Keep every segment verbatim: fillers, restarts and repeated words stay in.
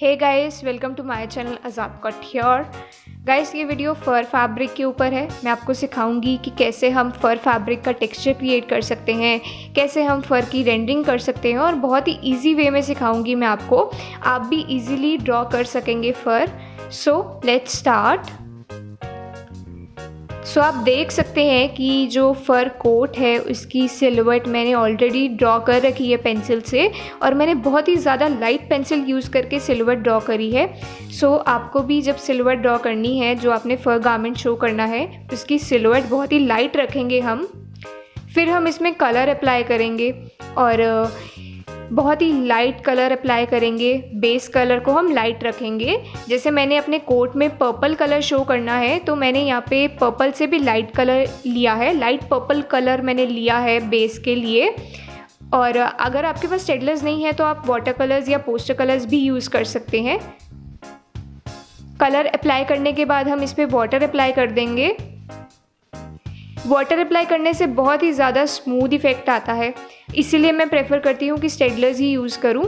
Hey guys, welcome to my channel Azad couture. Guys, ये video fur fabric के ऊपर है। मैं आपको सिखाऊंगी कि कैसे हम फ़र फैब्रिक का टेक्सचर क्रिएट कर सकते हैं, कैसे हम फ़र की रेंडरिंग कर सकते हैं, और बहुत ही इजी वे में सिखाऊंगी मैं आपको। आप भी इजीली ड्रॉ कर सकेंगे फ़र। So let's start. सो आप देख सकते हैं कि जो फ़र कोट है उसकी सिलवट मैंने ऑलरेडी ड्रॉ कर रखी है पेंसिल से, और मैंने बहुत ही ज़्यादा लाइट पेंसिल यूज़ करके सिलवट ड्रॉ करी है। सो so, आपको भी जब सिलवट ड्रॉ करनी है, जो आपने फ़र गारमेंट शो करना है, उसकी सिलवट बहुत ही लाइट रखेंगे हम। फिर हम इसमें कलर अप्लाई करेंगे और बहुत ही लाइट कलर अप्लाई करेंगे। बेस कलर को हम लाइट रखेंगे। जैसे मैंने अपने कोट में पर्पल कलर शो करना है, तो मैंने यहाँ पे पर्पल से भी लाइट कलर लिया है। लाइट पर्पल कलर मैंने लिया है बेस के लिए। और अगर आपके पास स्टेडलर्स नहीं है तो आप वाटर कलर्स या पोस्टर कलर्स भी यूज़ कर सकते हैं। कलर अप्लाई करने के बाद हम इस पर वाटर अप्लाई कर देंगे। वाटर अप्लाई करने से बहुत ही ज़्यादा स्मूथ इफ़ेक्ट आता है, इसीलिए मैं प्रेफर करती हूँ कि स्टेडलर्स ही यूज़ करूँ,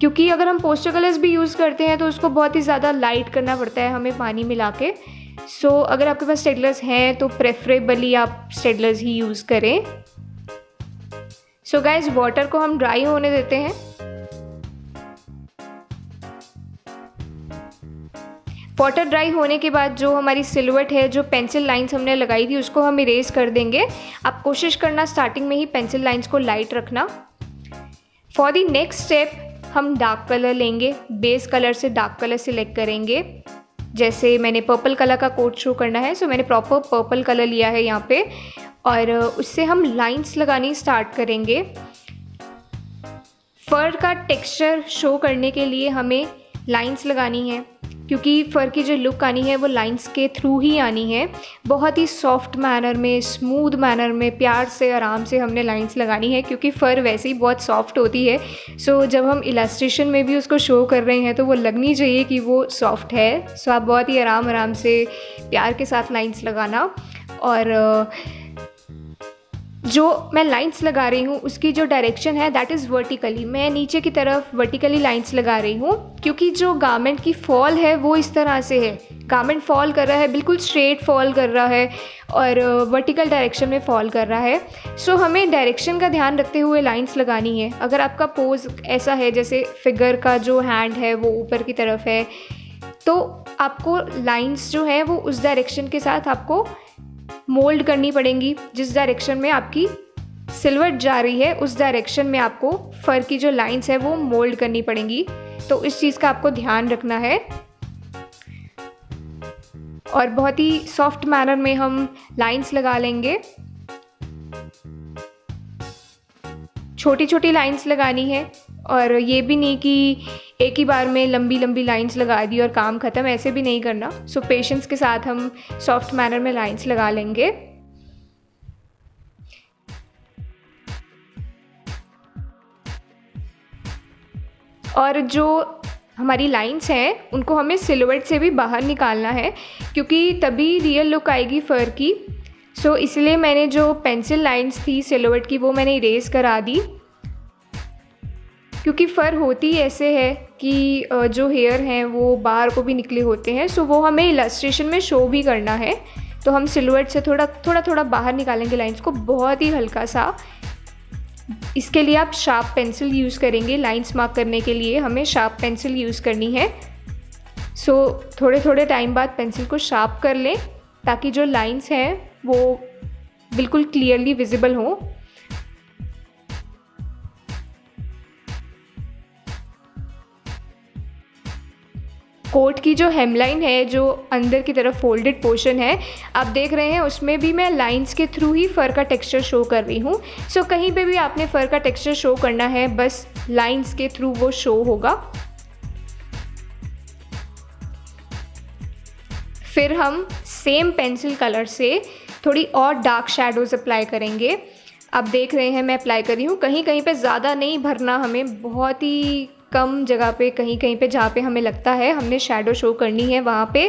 क्योंकि अगर हम पोस्टर कलर्स भी यूज़ करते हैं तो उसको बहुत ही ज़्यादा लाइट करना पड़ता है हमें पानी मिला के। सो so, अगर आपके पास स्टेडलर्स हैं तो प्रेफरेबली आप स्टेडलर्स ही यूज़ करें। सो गाइज, वाटर को हम ड्राई होने देते हैं। वाटर ड्राई होने के बाद जो हमारी सिलवट है, जो पेंसिल लाइंस हमने लगाई थी, उसको हम इरेज कर देंगे। आप कोशिश करना स्टार्टिंग में ही पेंसिल लाइंस को लाइट रखना। फॉर द नेक्स्ट स्टेप हम डार्क कलर लेंगे। बेस कलर से डार्क कलर सिलेक्ट करेंगे। जैसे मैंने पर्पल कलर का कोट शो करना है, सो मैंने प्रॉपर पर्पल कलर लिया है यहाँ पे, और उससे हम लाइंस लगानी स्टार्ट करेंगे। फर का टेक्स्चर शो करने के लिए हमें लाइंस लगानी है, क्योंकि फ़र की जो लुक आनी है वो लाइंस के थ्रू ही आनी है। बहुत ही सॉफ्ट मैनर में, स्मूथ मैनर में, प्यार से, आराम से हमने लाइंस लगानी है, क्योंकि फ़र वैसे ही बहुत सॉफ्ट होती है। सो so, जब हम इलास्ट्रेशन में भी उसको शो कर रहे हैं तो वो लगनी चाहिए कि वो सॉफ्ट है। सो so, आप बहुत ही आराम आराम से, प्यार के साथ लाइंस लगाना। और जो मैं लाइंस लगा रही हूँ उसकी जो डायरेक्शन है, दैट इज़ वर्टिकली। मैं नीचे की तरफ वर्टिकली लाइंस लगा रही हूँ, क्योंकि जो गारमेंट की फॉल है वो इस तरह से है। गारमेंट फॉल कर रहा है, बिल्कुल स्ट्रेट फॉल कर रहा है और वर्टिकल डायरेक्शन में फॉल कर रहा है। सो so, हमें डायरेक्शन का ध्यान रखते हुए लाइंस लगानी है। अगर आपका पोज ऐसा है, जैसे फिगर का जो हैंड है वो ऊपर की तरफ है, तो आपको लाइंस जो है वो उस डायरेक्शन के साथ आपको मोल्ड करनी पड़ेंगी। जिस डायरेक्शन में आपकी सिलवट जा रही है उस डायरेक्शन में आपको फ़र की जो लाइंस है वो मोल्ड करनी पड़ेंगी। तो इस चीज़ का आपको ध्यान रखना है। और बहुत ही सॉफ्ट मैनर में हम लाइंस लगा लेंगे। छोटी छोटी लाइंस लगानी है, और ये भी नहीं कि एक ही बार में लंबी लंबी लाइंस लगा दी और काम ख़त्म, ऐसे भी नहीं करना। सो so, पेशेंस के साथ हम सॉफ्ट मैनर में लाइंस लगा लेंगे। और जो हमारी लाइंस हैं उनको हमें सिलवट से भी बाहर निकालना है, क्योंकि तभी रियल लुक आएगी फ़र की। सो so, इसलिए मैंने जो पेंसिल लाइंस थी सिलवट की वो मैंने इरेज़ करा दी, क्योंकि फ़र होती ऐसे है कि जो हेयर हैं वो बाहर को भी निकले होते हैं। सो वो हमें इलस्ट्रेशन में शो भी करना है, तो हम सिलवट से थोड़ा थोड़ा थोड़ा बाहर निकालेंगे लाइंस को, बहुत ही हल्का सा। इसके लिए आप शार्प पेंसिल यूज़ करेंगे। लाइंस मार्क करने के लिए हमें शार्प पेंसिल यूज़ करनी है। सो थोड़े थोड़े टाइम बाद पेंसिल को शार्प कर लें, ताकि जो लाइंस हैं वो बिल्कुल क्लियरली विजिबल हों। कोट की जो हेमलाइन है, जो अंदर की तरफ फोल्डेड पोर्शन है, आप देख रहे हैं, उसमें भी मैं लाइंस के थ्रू ही फ़र का टेक्सचर शो कर रही हूँ। सो so, कहीं पे भी आपने फ़र का टेक्सचर शो करना है, बस लाइंस के थ्रू वो शो होगा। फिर हम सेम पेंसिल कलर से थोड़ी और डार्क शेडोज़ अप्लाई करेंगे। आप देख रहे हैं मैं अप्लाई कर रही हूँ, कहीं कहीं पे ज़्यादा नहीं भरना हमें, बहुत ही कम जगह पे, कहीं कहीं पे जहाँ पे हमें लगता है हमने शेडो शो करनी है, वहाँ पे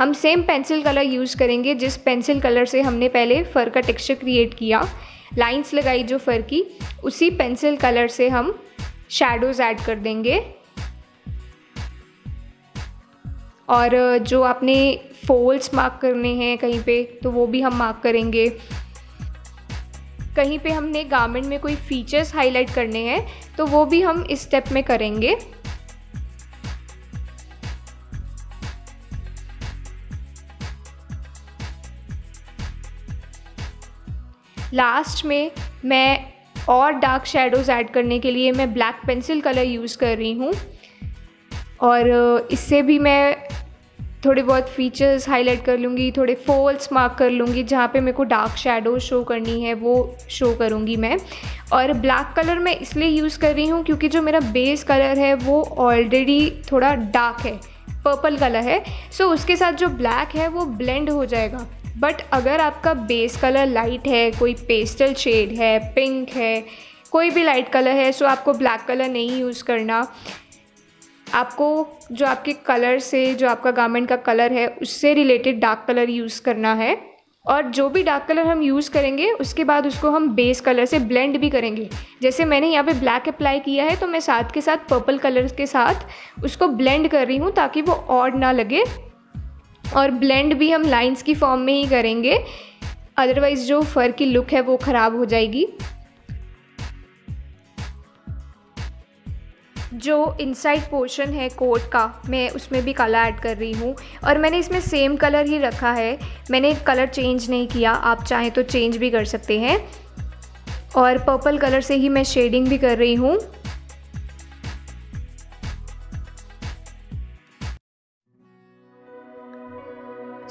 हम सेम पेंसिल कलर यूज़ करेंगे, जिस पेंसिल कलर से हमने पहले फ़र का टेक्सचर क्रिएट किया, लाइंस लगाई जो फ़र की, उसी पेंसिल कलर से हम शेडोज़ ऐड कर देंगे। और जो आपने फोल्ड्स मार्क करने हैं कहीं पे, तो वो भी हम मार्क करेंगे। कहीं पे हमने गारमेंट में कोई फीचर्स हाईलाइट करने हैं तो वो भी हम इस स्टेप में करेंगे। लास्ट में मैं और डार्क शेडोज़ ऐड करने के लिए मैं ब्लैक पेंसिल कलर यूज़ कर रही हूँ, और इससे भी मैं थोड़े बहुत फीचर्स हाईलाइट कर लूँगी, थोड़े फोल्ड्स मार्क कर लूँगी, जहाँ पे मेरे को डार्क शेडो शो करनी है वो शो करूँगी मैं। और ब्लैक कलर मैं इसलिए यूज़ कर रही हूँ क्योंकि जो मेरा बेस कलर है वो ऑलरेडी थोड़ा डार्क है, पर्पल कलर है, सो उसके साथ जो ब्लैक है वो ब्लेंड हो जाएगा। बट अगर आपका बेस कलर लाइट है, कोई पेस्टल शेड है, पिंक है, कोई भी लाइट कलर है, सो आपको ब्लैक कलर नहीं यूज़ करना। आपको जो आपके कलर से, जो आपका गारमेंट का कलर है, उससे रिलेटेड डार्क कलर यूज़ करना है। और जो भी डार्क कलर हम यूज़ करेंगे उसके बाद उसको हम बेस कलर से ब्लेंड भी करेंगे। जैसे मैंने यहाँ पे ब्लैक अप्लाई किया है तो मैं साथ के साथ पर्पल कलर के साथ उसको ब्लेंड कर रही हूँ ताकि वो ऑड ना लगे। और ब्लेंड भी हम लाइंस की फॉर्म में ही करेंगे, अदरवाइज़ जो फर की लुक है वो ख़राब हो जाएगी। जो इनसाइड पोर्शन है कोट का, मैं उसमें भी कलर ऐड कर रही हूँ, और मैंने इसमें सेम कलर ही रखा है, मैंने कलर चेंज नहीं किया। आप चाहें तो चेंज भी कर सकते हैं। और पर्पल कलर से ही मैं शेडिंग भी कर रही हूँ।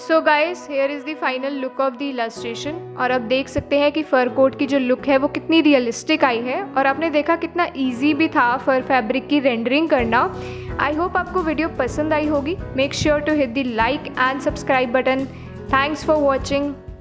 So guys, here is the final look of the illustration, और आप देख सकते हैं कि फ़र कोट की जो लुक है वो कितनी रियलिस्टिक आई है, और आपने देखा कितना इजी भी था फ़र फैब्रिक की रेंडरिंग करना। आई होप आपको वीडियो पसंद आई होगी। Make sure to hit the like and subscribe button. Thanks for watching.